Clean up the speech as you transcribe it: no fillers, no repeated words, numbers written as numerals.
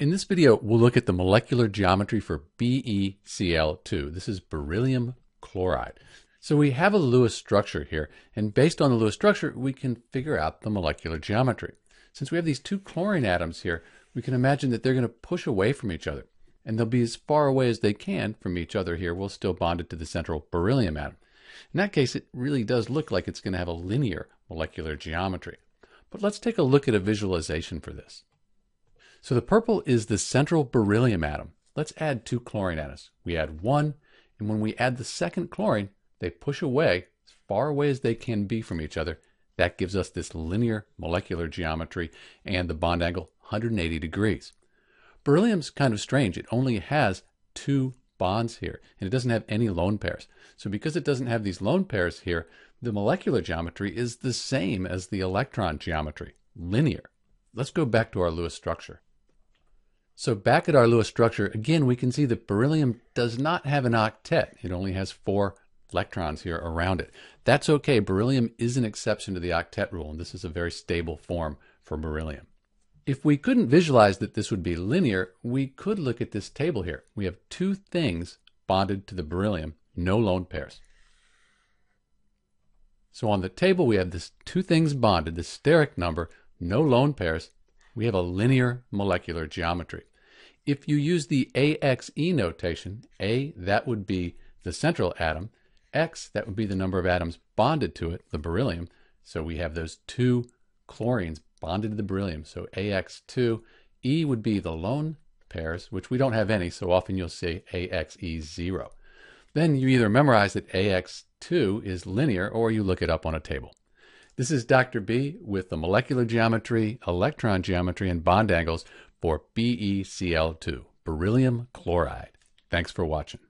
In this video, we'll look at the molecular geometry for BeCl2. This is beryllium chloride. So we have a Lewis structure here, and based on the Lewis structure, we can figure out the molecular geometry. Since we have these two chlorine atoms here, we can imagine that they're going to push away from each other, and they'll be as far away as they can from each other here. We'll still bond it to the central beryllium atom. In that case, it really does look like it's going to have a linear molecular geometry. But let's take a look at a visualization for this. So the purple is the central beryllium atom. Let's add two chlorine atoms. We add one, and when we add the second chlorine, they push away as far away as they can be from each other. That gives us this linear molecular geometry and the bond angle 180 degrees. Beryllium's kind of strange. It only has two bonds here, and it doesn't have any lone pairs. So because it doesn't have these lone pairs here, the molecular geometry is the same as the electron geometry, linear. Let's go back to our Lewis structure. So back at our Lewis structure, again, we can see that beryllium does not have an octet. It only has four electrons here around it. That's okay. Beryllium is an exception to the octet rule, and this is a very stable form for beryllium. If we couldn't visualize that this would be linear, we could look at this table here. We have two things bonded to the beryllium, no lone pairs. So on the table, we have this two things bonded, the steric number, no lone pairs. We have a linear molecular geometry. If you use the AXE notation, A, that would be the central atom, X, that would be the number of atoms bonded to it, the beryllium. So we have those two chlorines bonded to the beryllium, so AX2. E would be the lone pairs, which we don't have any, so often you'll see AXE0. Then you either memorize that AX2 is linear or you look it up on a table. This is Dr. B with the molecular geometry, electron geometry, and bond angles for BeCl2, beryllium chloride. Thanks for watching.